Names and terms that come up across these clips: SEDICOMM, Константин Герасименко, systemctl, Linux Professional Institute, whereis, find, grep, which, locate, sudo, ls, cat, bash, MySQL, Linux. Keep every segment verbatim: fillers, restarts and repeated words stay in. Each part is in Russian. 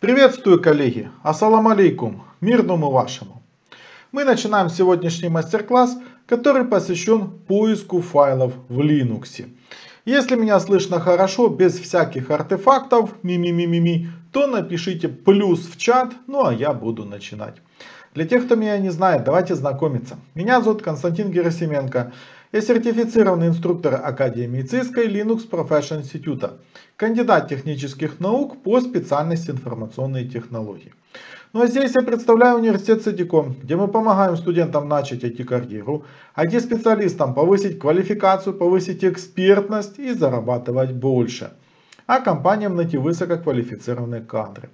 Приветствую, коллеги! Ассаламу алейкум! Мирному вашему! Мы начинаем сегодняшний мастер-класс, который посвящен поиску файлов в Linux. Если меня слышно хорошо, без всяких артефактов, ми-ми-ми-ми-ми, то напишите плюс в чат, ну а я буду начинать. Для тех, кто меня не знает, давайте знакомиться. Меня зовут Константин Герасименко. Я сертифицированный инструктор Академии Cisco и Linux Professional Institute, кандидат технических наук по специальности информационные технологии. Ну а здесь я представляю университет SEDICOMM, где мы помогаем студентам начать ай ти-карьеру, ай ти-специалистам повысить квалификацию, повысить экспертность и зарабатывать больше, а компаниям найти высококвалифицированные кадры.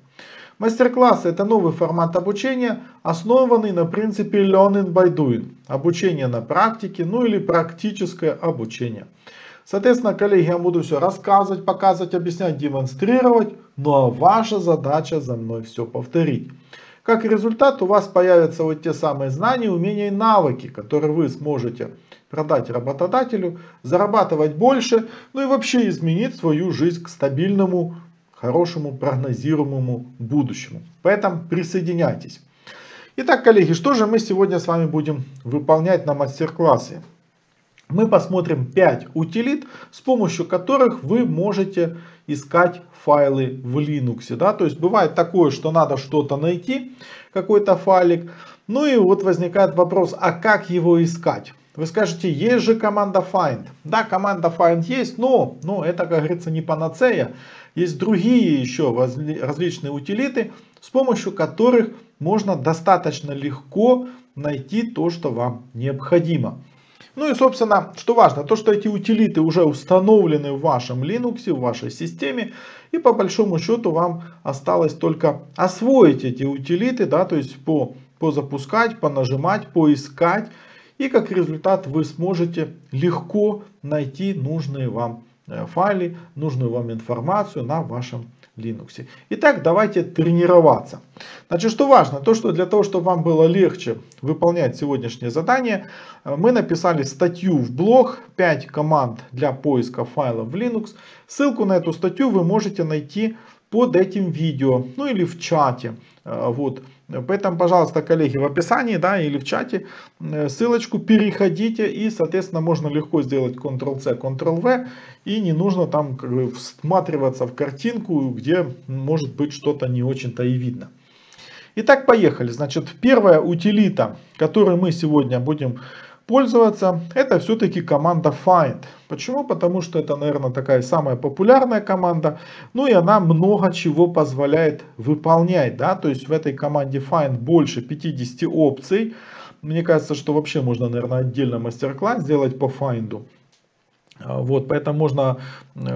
Мастер-классы – это новый формат обучения, основанный на принципе learning by doing. Обучение на практике, ну или практическое обучение. Соответственно, коллеги, я буду все рассказывать, показывать, объяснять, демонстрировать. Ну а ваша задача за мной все повторить. Как результат, у вас появятся вот те самые знания, умения и навыки, которые вы сможете продать работодателю, зарабатывать больше, ну и вообще изменить свою жизнь к стабильному, хорошему, прогнозируемому будущему. Поэтому присоединяйтесь. Итак, коллеги, что же мы сегодня с вами будем выполнять на мастер-классе? Мы посмотрим пять утилит, с помощью которых вы можете искать файлы в Linux. Да? То есть бывает такое, что надо что-то найти, какой-то файлик. Ну и вот возникает вопрос, а как его искать? Вы скажете, есть же команда find. Да, команда find есть, но, но это, как говорится, не панацея. Есть другие еще различные утилиты, с помощью которых можно достаточно легко найти то, что вам необходимо. Ну и, собственно, что важно, то, что эти утилиты уже установлены в вашем Linux, в вашей системе. И по большому счету вам осталось только освоить эти утилиты, да, то есть по, позапускать, понажимать, поискать. И как результат вы сможете легко найти нужные вам файлы, нужную вам информацию на вашем Linux. Итак, давайте тренироваться. Значит, что важно, то что для того, чтобы вам было легче выполнять сегодняшнее задание, мы написали статью в блог «пять команд для поиска файлов в Linux». Ссылку на эту статью вы можете найти под этим видео, ну или в чате. Вот. Поэтому, пожалуйста, коллеги, в описании, да, или в чате ссылочку переходите, и, соответственно, можно легко сделать контрол-C, контрол-V, и не нужно там как бы всматриваться в картинку, где может быть что-то не очень-то и видно. Итак, поехали. Значит, первая утилита, которой мы сегодня будем пользоваться, это все-таки команда find. Почему? Потому что это, наверное, такая самая популярная команда. Ну и она много чего позволяет выполнять. Да? То есть в этой команде find больше пятидесяти опций. Мне кажется, что вообще можно, наверное, отдельно мастер-класс сделать по find. Вот, поэтому можно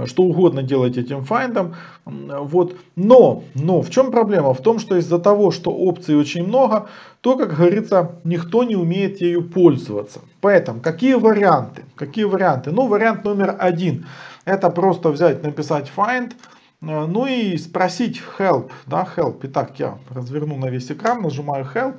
что угодно делать этим файндом. Вот. Но, но в чем проблема? В том, что из-за того, что опций очень много, то, как говорится, никто не умеет ею пользоваться. Поэтому какие варианты? Какие варианты? Ну, вариант номер один. Это просто взять, написать find. Ну и спросить help. Да, help. Итак, я разверну на весь экран, нажимаю help.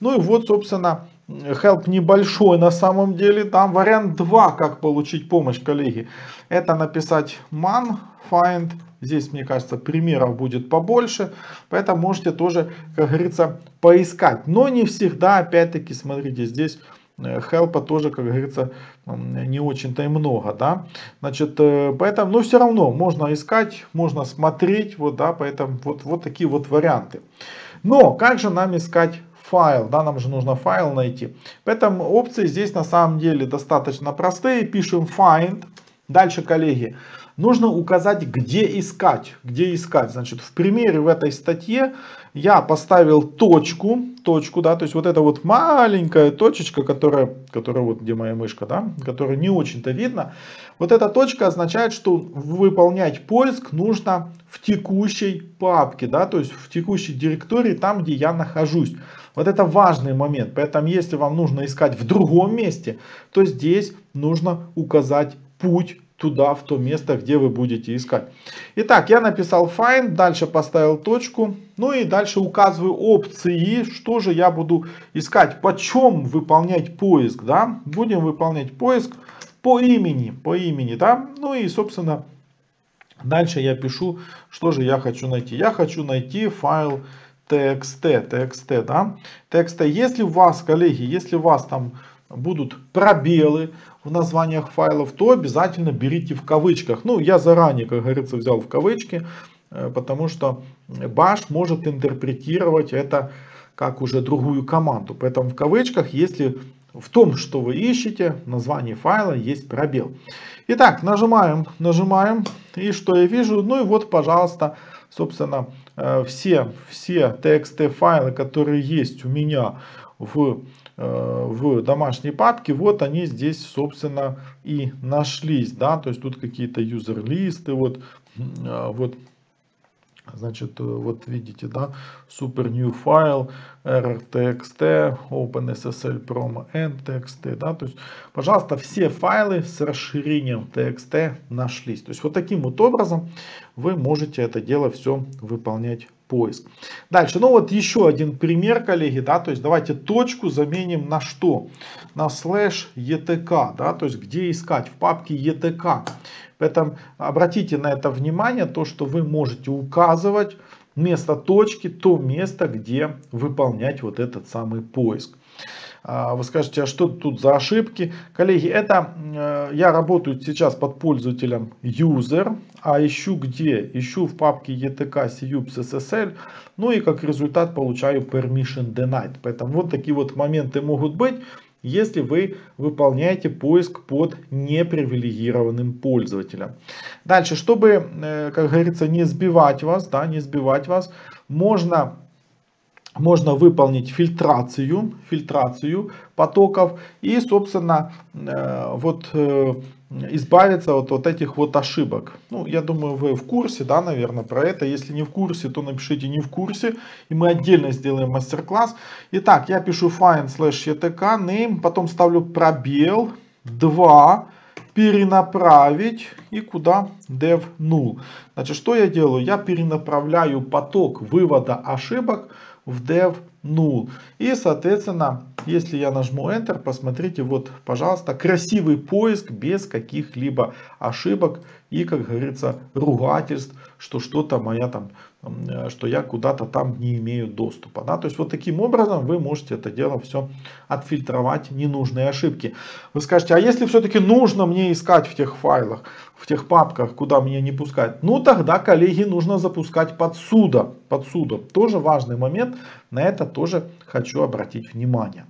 Ну и вот, собственно, help небольшой на самом деле. Там вариант два, как получить помощь, коллеги. Это написать man find. Здесь, мне кажется, примеров будет побольше. Поэтому можете тоже, как говорится, поискать. Но не всегда, опять-таки, смотрите, здесь хелпа тоже, как говорится, не очень-то и много, да. Значит, поэтому, но все равно можно искать, можно смотреть, вот, да, поэтому вот, вот такие вот варианты. Но как же нам искать файл, да, нам же нужно файл найти. Поэтому опции здесь на самом деле достаточно простые. Пишем find. Дальше, коллеги, нужно указать, где искать, где искать. Значит, в примере в этой статье я поставил точку, точку, да, то есть вот эта вот маленькая точечка, которая, которая вот где моя мышка, да, которая не очень-то видно. Вот эта точка означает, что выполнять поиск нужно в текущей папке, да, то есть в текущей директории, там, где я нахожусь. Вот это важный момент. Поэтому, если вам нужно искать в другом месте, то здесь нужно указать путь туда, в то место, где вы будете искать. Итак, я написал find, дальше поставил точку, ну и дальше указываю опции, что же я буду искать, почем выполнять поиск, да, будем выполнять поиск по имени, по имени, да, ну и, собственно, Дальше я пишу, что же я хочу найти. Я хочу найти файл txt, txt, да? txt. Если у вас, коллеги, если у вас там будут пробелы в названиях файлов, то обязательно берите в кавычках. Ну, я заранее, как говорится, взял в кавычки, потому что bash может интерпретировать это как уже другую команду. Поэтому в кавычках, если в том, что вы ищете, в названии файла есть пробел. Итак, нажимаем, нажимаем, и что я вижу? Ну и вот, пожалуйста, собственно, все, все txt файлы, которые есть у меня в, в домашней папке, вот они здесь, собственно, и нашлись, да, то есть тут какие-то юзер-листы, вот, вот, значит, вот видите, да, super new file, error txt, openssl promo and txt, да, то есть, пожалуйста, все файлы с расширением txt нашлись. То есть, вот таким вот образом вы можете это дело все выполнять поиск. Дальше, ну вот еще один пример, коллеги, да, то есть, давайте точку заменим на что? На слэш etk, да, то есть, где искать? В папке etk. Поэтому обратите на это внимание, то, что вы можете указывать вместо точки, то место, где выполнять вот этот самый поиск. Вы скажете, а что тут за ошибки? Коллеги, это я работаю сейчас под пользователем user, а ищу где? Ищу в папке etk cubes.ssl, ну и как результат получаю permission denied. Поэтому вот такие вот моменты могут быть, если вы выполняете поиск под непривилегированным пользователем. Дальше, чтобы, как говорится, не сбивать вас, да, не сбивать вас, можно, можно выполнить фильтрацию, фильтрацию потоков и, собственно, вот избавиться от вот этих вот ошибок. Ну, я думаю, вы в курсе, да, наверное, про это. Если не в курсе, то напишите не в курсе, и мы отдельно сделаем мастер-класс. Итак, я пишу find slash etk, name, потом ставлю пробел, два, перенаправить, и куда? Dev null. Значит, что я делаю? Я перенаправляю поток вывода ошибок в dev null. И, соответственно, если я нажму Enter, посмотрите, вот, пожалуйста, красивый поиск без каких-либо ошибок и, как говорится, ругательств, что что-то моя там, что я куда-то там не имею доступа. Да? То есть, вот таким образом вы можете это дело все отфильтровать, ненужные ошибки. Вы скажете, а если все-таки нужно мне искать в тех файлах, в тех папках, куда меня не пускать? Ну, тогда, коллеги, нужно запускать подсуда. Подсуда. Тоже важный момент, на это тоже хочу обратить внимание.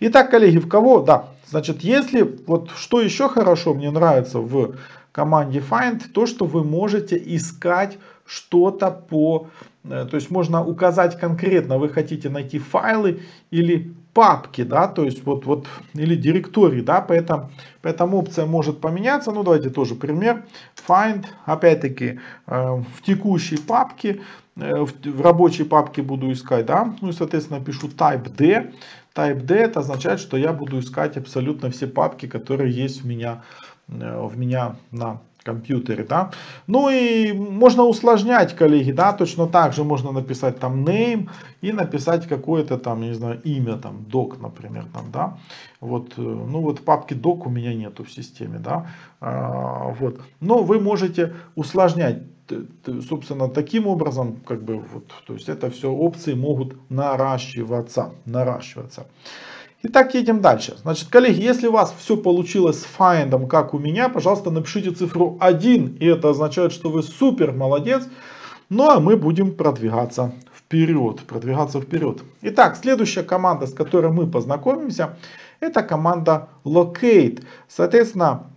Итак, коллеги, в кого? Да, значит, если, вот что еще хорошо мне нравится в команде find, то, что вы можете искать что-то по, то есть можно указать конкретно, вы хотите найти файлы или папки, да, то есть вот, вот, или директории, да, поэтому, поэтому опция может поменяться. Ну, давайте тоже пример. Find, опять-таки, в текущей папке, в рабочей папке буду искать, да, ну и, соответственно, пишу type d. Type d это означает, что я буду искать абсолютно все папки, которые есть у меня, у меня на компьютере, да. Ну и можно усложнять, коллеги, да, точно так же можно написать там name и написать какое-то там, не знаю, имя, там, doc, например, там, да. Вот, ну вот папки doc у меня нету в системе, да, а, вот. Но вы можете усложнять, собственно, таким образом, как бы, вот, то есть это все опции могут наращиваться, наращиваться. Итак, едем дальше. Значит, коллеги, если у вас все получилось с find, как у меня, пожалуйста, напишите цифру один, и это означает, что вы супер молодец. Ну, а мы будем продвигаться вперед, продвигаться вперед. Итак, следующая команда, с которой мы познакомимся, это команда locate. Соответственно,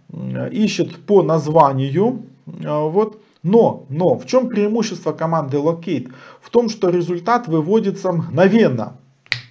ищет по названию, вот. Но, но, в чем преимущество команды locate? В том, что результат выводится мгновенно.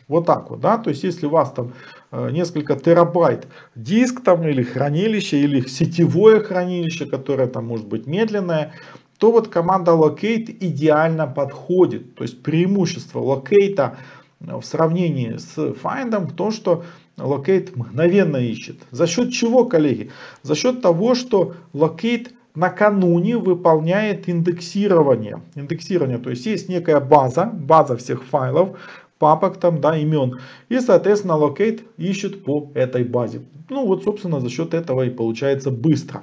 Вот так вот, да, то есть если у вас там несколько терабайт диск там или хранилище, или сетевое хранилище, которое там может быть медленное, то вот команда locate идеально подходит. То есть преимущество locate в сравнении с find в том, что locate мгновенно ищет. За счет чего, коллеги? За счет того, что locate накануне выполняет индексирование. Индексирование, то есть есть некая база, база всех файлов, папок там, да, имен. И, соответственно, locate ищет по этой базе. Ну вот, собственно, за счет этого и получается быстро.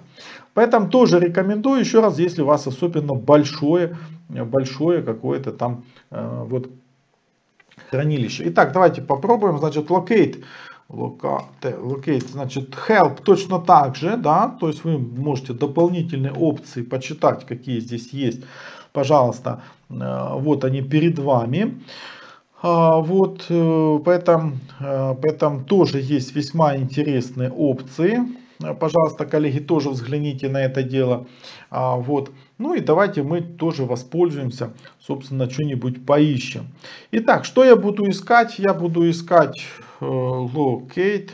Поэтому тоже рекомендую еще раз, если у вас особенно большое, большое какое-то там э, вот хранилище. Итак, давайте попробуем. Значит, locate. Locate, значит, help точно так же, да, то есть вы можете дополнительные опции почитать, какие здесь есть. Пожалуйста, вот они перед вами. Вот, поэтому, поэтому тоже есть весьма интересные опции. Пожалуйста, коллеги, тоже взгляните на это дело. Вот. Ну и давайте мы тоже воспользуемся, собственно, что-нибудь поищем. Итак, что я буду искать? Я буду искать locate,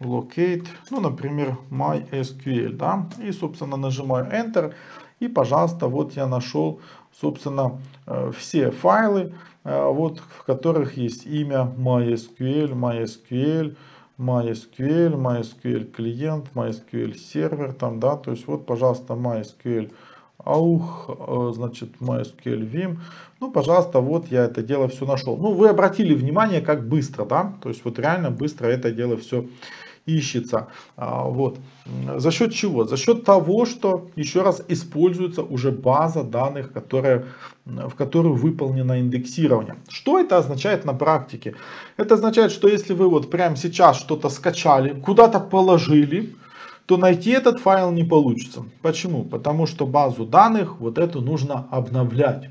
locate, ну, например, MySQL, да, и, собственно, нажимаю Enter. И, пожалуйста, вот я нашел, собственно, все файлы, вот, в которых есть имя MySQL, MySQL, MySQL, MySQL клиент, MySQL сервер, там, да, то есть вот, пожалуйста, MySQL аух, значит, MySQL vim. Ну, пожалуйста, вот я это дело все нашел. Ну, вы обратили внимание, как быстро, да, то есть вот реально быстро это дело все ищется. Вот. За счет чего? За счет того, что еще раз используется уже база данных, которая, в которую выполнено индексирование. Что это означает на практике? Это означает, что если вы вот прямо сейчас что-то скачали, куда-то положили, то найти этот файл не получится. Почему? Потому что базу данных вот эту нужно обновлять.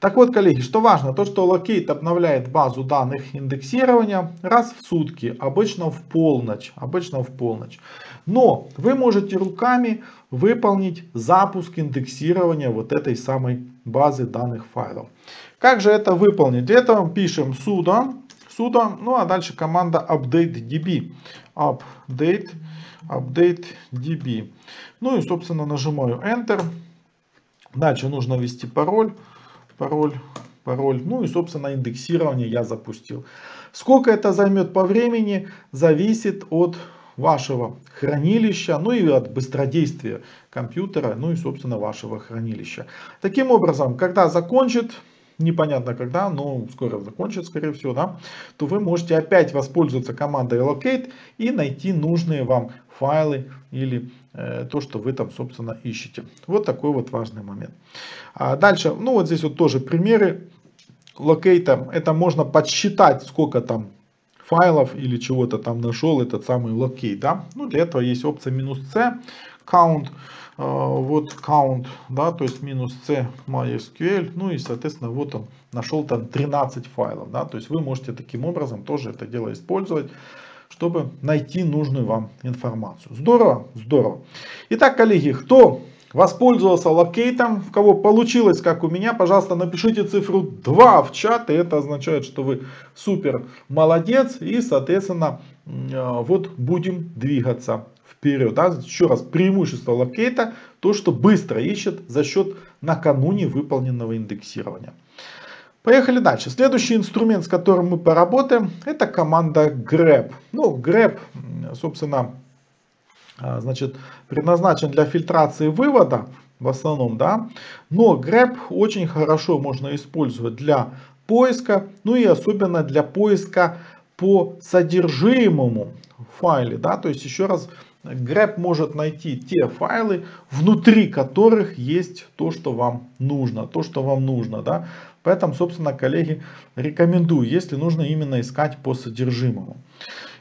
Так вот, коллеги, что важно, то что locate обновляет базу данных индексирования раз в сутки, обычно в полночь, обычно в полночь. Но вы можете руками выполнить запуск индексирования вот этой самой базы данных файлов. Как же это выполнить? Для этого пишем sudo, sudo, ну а дальше команда update.db, update, update.db. Ну и, собственно, нажимаю Enter. Дальше нужно ввести пароль. Пароль, пароль, ну и, собственно, индексирование я запустил. Сколько это займет по времени, зависит от вашего хранилища, ну и от быстродействия компьютера, ну и, собственно, вашего хранилища. Таким образом, когда закончит, непонятно когда, но скоро закончит, скорее всего, да, то вы можете опять воспользоваться командой locate и найти нужные вам файлы или э, то, что вы там, собственно, ищете. Вот такой вот важный момент. А дальше, ну вот здесь вот тоже примеры locate. Это можно подсчитать, сколько там файлов или чего-то там нашел этот самый locate, да. Ну, для этого есть опция минус C, count. Вот count, да, то есть минус c mysql, ну и, соответственно, вот он нашел там тринадцать файлов, да, то есть вы можете таким образом тоже это дело использовать, чтобы найти нужную вам информацию. Здорово, здорово. Итак, коллеги, кто воспользовался локейтом, у кого получилось, как у меня, пожалуйста, напишите цифру два в чат, и это означает, что вы супер молодец, и, соответственно, вот будем двигаться вперед, да. Еще раз, преимущество локейта, то, что быстро ищет за счет накануне выполненного индексирования. Поехали дальше. Следующий инструмент, с которым мы поработаем, это команда grep. Ну, grep, собственно, значит, предназначен для фильтрации вывода, в основном, да. Но grep очень хорошо можно использовать для поиска, ну и особенно для поиска по содержимому файле, да. То есть, еще раз, grep может найти те файлы, внутри которых есть то, что вам нужно, то, что вам нужно, да. Поэтому, собственно, коллеги, рекомендую, если нужно именно искать по содержимому.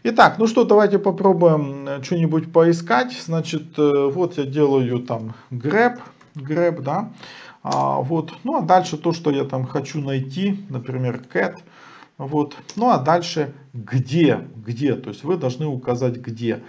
Итак, ну что, давайте попробуем что-нибудь поискать. Значит, вот я делаю там grep, grep, да. А, вот, ну а дальше то, что я там хочу найти, например, cat. Вот, ну а дальше где, где, то есть вы должны указать где.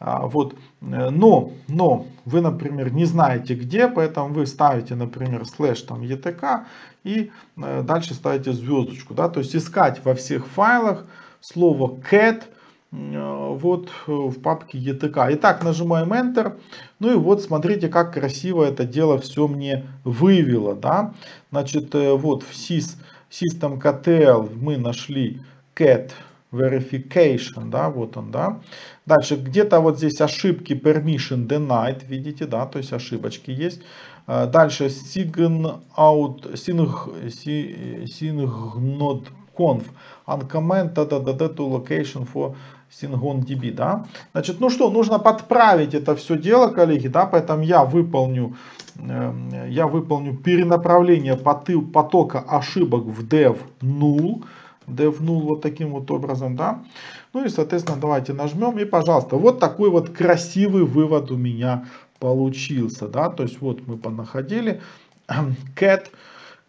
Вот, но, но вы, например, не знаете где, поэтому вы ставите, например, слэш там и ти кей и дальше ставите звездочку, да, то есть искать во всех файлах слово cat вот в папке и ти кей. Итак, нажимаем Enter, ну и вот смотрите, как красиво это дело все мне вывело, да, значит, вот в systemctl мы нашли cat verification, да, вот он, да. Дальше где-то вот здесь ошибки permission denied, видите, да, то есть ошибочки есть. Дальше sign out, sign, sign not conf uncommand to location for SingOnDB, да. Значит, ну что, нужно подправить это все дело, коллеги, да, поэтому я выполню, я выполню перенаправление потока ошибок в dev null, dev null вот таким вот образом, да. Ну и, соответственно, давайте нажмем и, пожалуйста, вот такой вот красивый вывод у меня получился, да. То есть вот мы понаходили cat,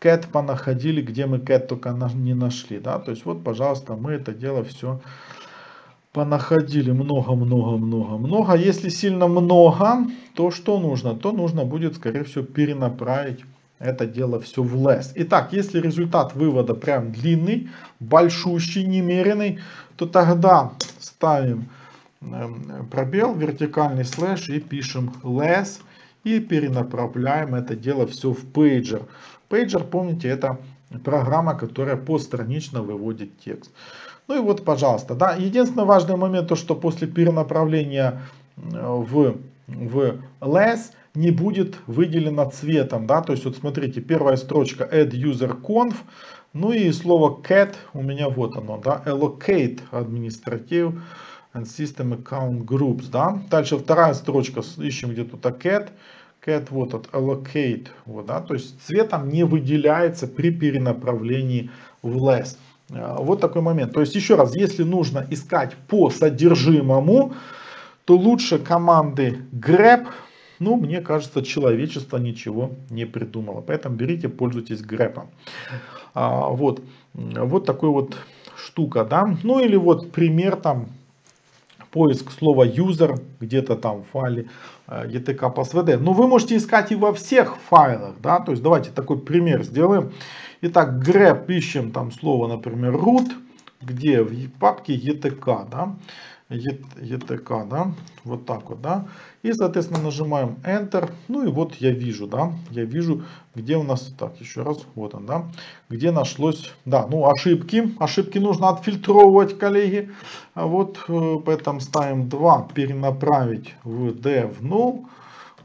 cat понаходили, где мы cat только не нашли, да. То есть вот, пожалуйста, мы это дело все понаходили много-много-много-много. Если сильно много, то что нужно? То нужно будет, скорее всего, перенаправить это дело все в less. Итак, если результат вывода прям длинный, большущий, немеренный, то тогда ставим пробел, вертикальный слэш и пишем less. И перенаправляем это дело все в пейджер. Пейджер, помните, это программа, которая постранично выводит текст. Ну и вот, пожалуйста, да, единственный важный момент, то что после перенаправления в, в less не будет выделено цветом, да, то есть вот смотрите, первая строчка add user conf, ну и слово cat у меня вот оно, да, allocate administrative and system account groups, да, дальше вторая строчка, ищем где тут cat, cat вот от allocate, вот, да, то есть цветом не выделяется при перенаправлении в less. Вот такой момент. То есть еще раз, если нужно искать по содержимому, то лучше команды grep. Ну, мне кажется, человечество ничего не придумало. Поэтому берите, пользуйтесь grep. А, вот. Вот такой вот штука, да. Ну или вот пример там. Поиск слова user где-то там в файле etc.psvd. Но вы можете искать и во всех файлах, да, то есть давайте такой пример сделаем. Итак, grep, ищем там слово, например, root, где в папке etc, да, etc, да, вот так вот, да, и, соответственно, нажимаем enter, ну и вот я вижу, да, я вижу, где у нас, так, еще раз, вот он, да, где нашлось, да, ну, ошибки, ошибки нужно отфильтровывать, коллеги, вот, поэтому ставим два, перенаправить в dev null,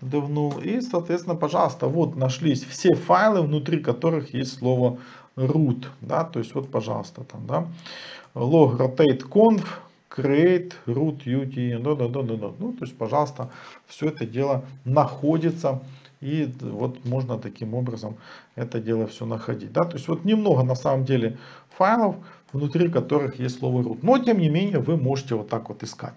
dev null, и, соответственно, пожалуйста, вот нашлись все файлы, внутри которых есть слово root, да, то есть вот, пожалуйста, там, да, log rotate conf, create root util, да, да, да, да, да. Ну, то есть, пожалуйста, все это дело находится, и вот можно таким образом это дело все находить, да, то есть вот немного на самом деле файлов, внутри которых есть слово root, но тем не менее вы можете вот так вот искать.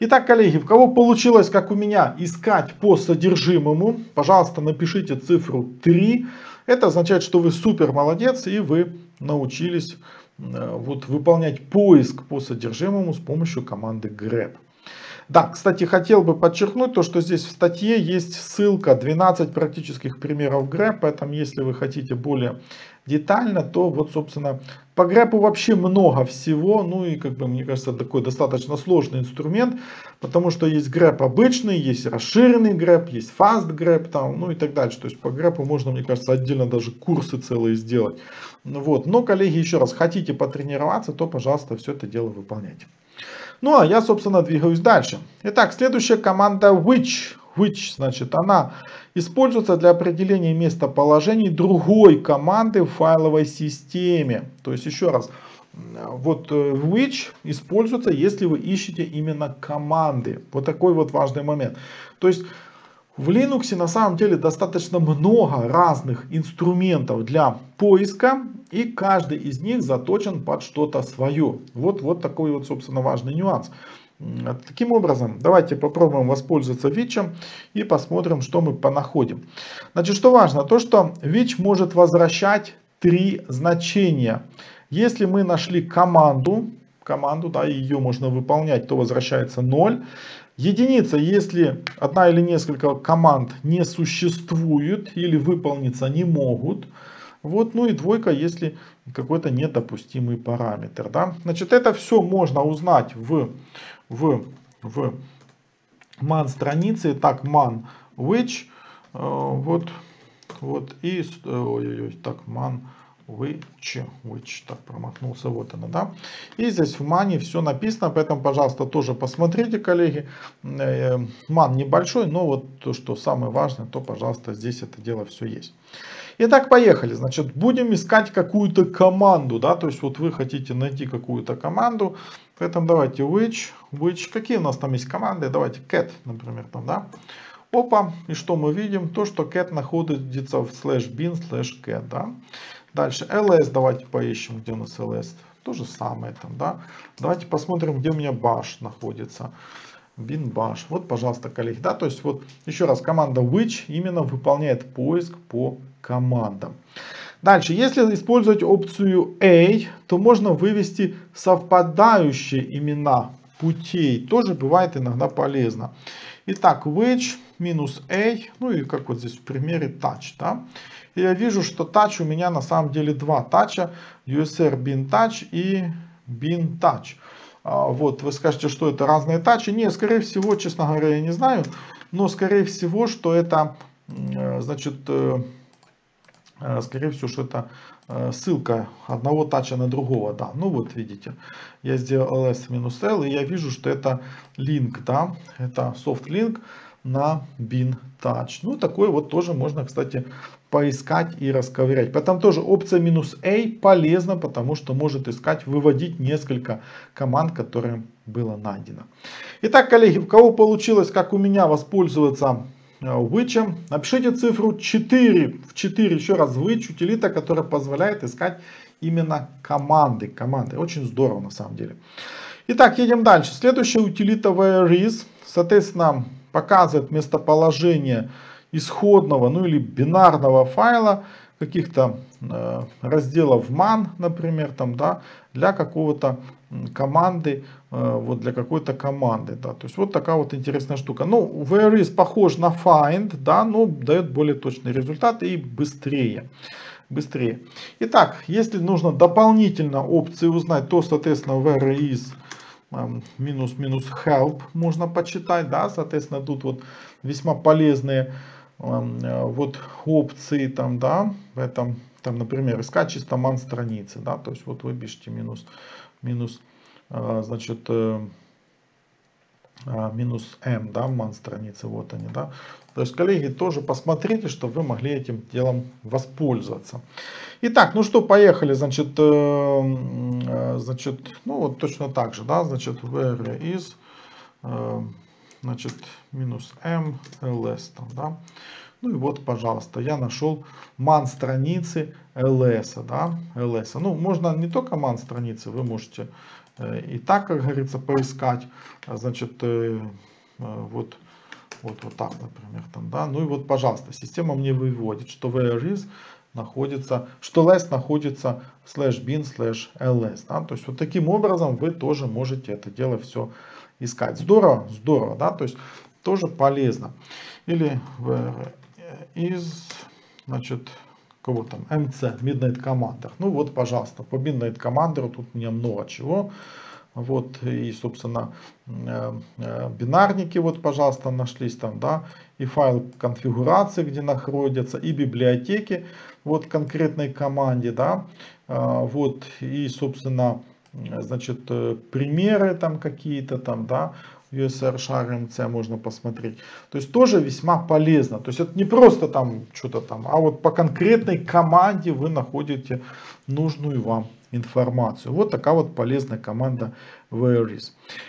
Итак, коллеги, у кого получилось, как у меня, искать по содержимому, пожалуйста, напишите цифру три, это означает, что вы супер молодец и вы научились вот выполнять поиск по содержимому с помощью команды grep. Да, кстати, хотел бы подчеркнуть то, что здесь в статье есть ссылка двенадцать практических примеров grep, поэтому если вы хотите более детально, то вот, собственно, по grep вообще много всего, ну и, как бы, мне кажется, такой достаточно сложный инструмент, потому что есть grep обычный, есть расширенный grep, есть fast grep, там, ну и так дальше. То есть по grep можно, мне кажется, отдельно даже курсы целые сделать. Вот. Но, коллеги, еще раз, хотите потренироваться, то, пожалуйста, все это дело выполняйте. Ну, а я, собственно, двигаюсь дальше. Итак, следующая команда which. Which, значит, она используется для определения местоположений другой команды в файловой системе. То есть, еще раз, вот which используется, если вы ищете именно команды. Вот такой вот важный момент. То есть, в Linux на самом деле достаточно много разных инструментов для поиска, и каждый из них заточен под что-то свое. Вот, вот такой вот, собственно, важный нюанс. Таким образом, давайте попробуем воспользоваться which и посмотрим, что мы понаходим. Значит, что важно, то что which может возвращать три значения. Если мы нашли команду, команду, да, ее можно выполнять, то возвращается ноль. Единица, если одна или несколько команд не существует или выполниться не могут. Вот, ну и двойка, если какой-то недопустимый параметр. Да? Значит, это все можно узнать в, в, в man странице. Так, man which. Э, вот, вот, и, ой, ой, ой, так, man which, which, так промахнулся, вот она, да. И здесь в мане все написано, поэтому, пожалуйста, тоже посмотрите, коллеги. Ман небольшой, но вот то, что самое важное, то, пожалуйста, здесь это дело все есть. Итак, поехали. Значит, будем искать какую-то команду, да, то есть вот вы хотите найти какую-то команду, поэтому давайте which, which, какие у нас там есть команды, давайте cat, например, там, да. Опа, и что мы видим? То, что cat находится в slash bin slash cat, да. Дальше ls, давайте поищем, где у нас ls. То же самое там, да. Давайте посмотрим, где у меня bash находится. Bin bash. Вот, пожалуйста, коллеги, да. То есть, вот, еще раз, команда which именно выполняет поиск по командам. Дальше, если использовать опцию A, то можно вывести совпадающие имена путей. Тоже бывает иногда полезно. Итак, which минус A, ну и как вот здесь в примере touch, да. И я вижу, что touch у меня на самом деле два тача, usr bin touch и bin touch. А, вот, вы скажете, что это разные тачи. Не, скорее всего, честно говоря, я не знаю, но скорее всего, что это, значит, скорее всего, что это ссылка одного тача на другого, да. Ну вот, видите, я сделал ls-l, и я вижу, что это link, да, это soft link на bin touch. Ну, такой вот тоже можно, кстати, поискать и расковырять. Потом тоже опция минус A полезна, потому что может искать, выводить несколько команд, которые было найдено. Итак, коллеги, у кого получилось, как у меня, воспользоваться which, напишите цифру четыре. В четыре еще раз which, утилита, которая позволяет искать именно команды. Команды. Очень здорово на самом деле. Итак, едем дальше. Следующая утилита whereis. Соответственно, показывает местоположение исходного, ну или бинарного файла, каких-то э, разделов man, например, там, да, для какого-то команды, э, вот для какой-то команды, да, то есть вот такая вот интересная штука. Ну, whereis похож на find, да, но дает более точный результат и быстрее, быстрее. Итак, если нужно дополнительно опции узнать, то, соответственно, whereis минус-минус help можно почитать, да, соответственно, тут вот весьма полезные вот опции там, да, в этом, там, например, искать чисто man страницы, да, то есть вот вы пишете минус, минус, значит, минус m, да, man страницы, вот они, да, то есть, коллеги, тоже посмотрите, чтобы вы могли этим делом воспользоваться. Итак, ну что, поехали, значит, значит, ну вот точно так же, да, значит, whereis, значит, минус m, ls, там, да. Ну и вот, пожалуйста, я нашел man страницы ls, да, ls. Ну, можно не только man страницы, вы можете и так, как говорится, поискать, значит, вот, вот, вот так, например, там, да. Ну и вот, пожалуйста, система мне выводит, что whereis находится, что less находится slash bin slash ls, да? То есть вот таким образом вы тоже можете это дело все искать. Здорово, здорово, да, то есть тоже полезно. Или из, значит, кого там, mc, midnight commander. Ну вот, пожалуйста, по midnight commander тут у меня много чего. Вот, и, собственно, бинарники, вот, пожалуйста, нашлись там, да, и файл конфигурации, где находятся, и библиотеки, вот, конкретной команде, да, вот, и, собственно, значит, примеры там какие-то там, да, usr share mc можно посмотреть. То есть тоже весьма полезно. То есть это не просто там что-то там, а вот по конкретной команде вы находите нужную вам информацию. Вот такая вот полезная команда whereis.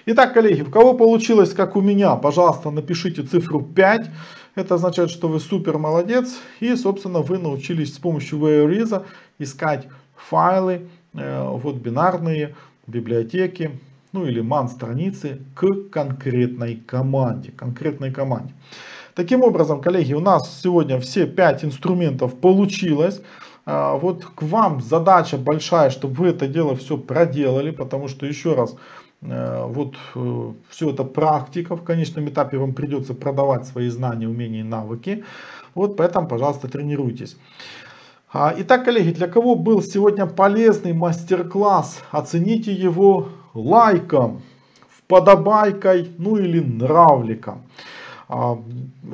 Итак, коллеги, у кого получилось, как у меня, пожалуйста, напишите цифру пять. Это означает, что вы супер молодец. И, собственно, вы научились с помощью whereis искать файлы, э, вот бинарные, библиотеки, ну или man страницы к конкретной команде. Конкретной команде. Таким образом, коллеги, у нас сегодня все пять инструментов получилось. Вот к вам задача большая, чтобы вы это дело все проделали, потому что, еще раз, вот все это практика, в конечном этапе вам придется продавать свои знания, умения и навыки, вот поэтому, пожалуйста, тренируйтесь. Итак, коллеги, для кого был сегодня полезный мастер-класс, оцените его лайком, вподобайкой, ну или нравликом.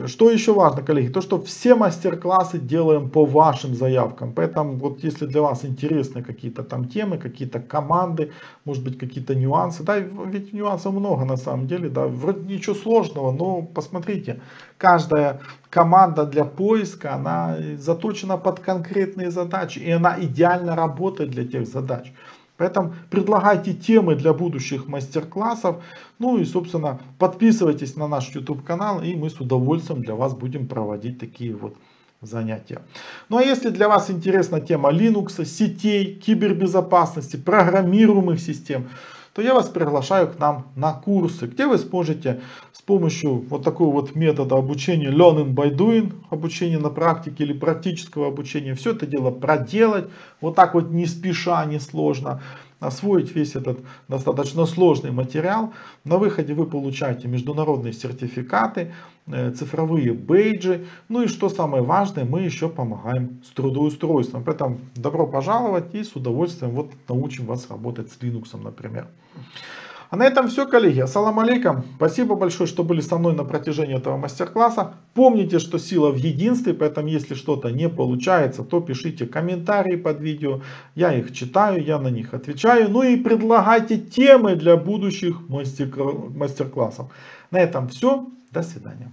Что еще важно, коллеги, то, что все мастер-классы делаем по вашим заявкам, поэтому вот если для вас интересны какие-то там темы, какие-то команды, может быть какие-то нюансы, да, ведь нюансов много на самом деле, да, вроде ничего сложного, но посмотрите, каждая команда для поиска, она заточена под конкретные задачи, и она идеально работает для тех задач. Поэтому предлагайте темы для будущих мастер-классов. Ну и, собственно, подписывайтесь на наш YouTube-канал, и мы с удовольствием для вас будем проводить такие вот занятия. Ну а если для вас интересна тема Linux, сетей, кибербезопасности, программируемых систем, то я вас приглашаю к нам на курсы, где вы сможете с помощью вот такого вот метода обучения learning by doing, обучения на практике или практического обучения, все это дело проделать, вот так вот не спеша, не сложно, освоить весь этот достаточно сложный материал. На выходе вы получаете международные сертификаты, цифровые бейджи, ну и что самое важное, мы еще помогаем с трудоустройством. Поэтому добро пожаловать, и с удовольствием вот научим вас работать с Linux, например. А на этом все, коллеги. Ассаламу алейкум. Спасибо большое, что были со мной на протяжении этого мастер-класса. Помните, что сила в единстве, поэтому если что-то не получается, то пишите комментарии под видео. Я их читаю, я на них отвечаю. Ну и предлагайте темы для будущих мастер-классов. На этом все. До свидания.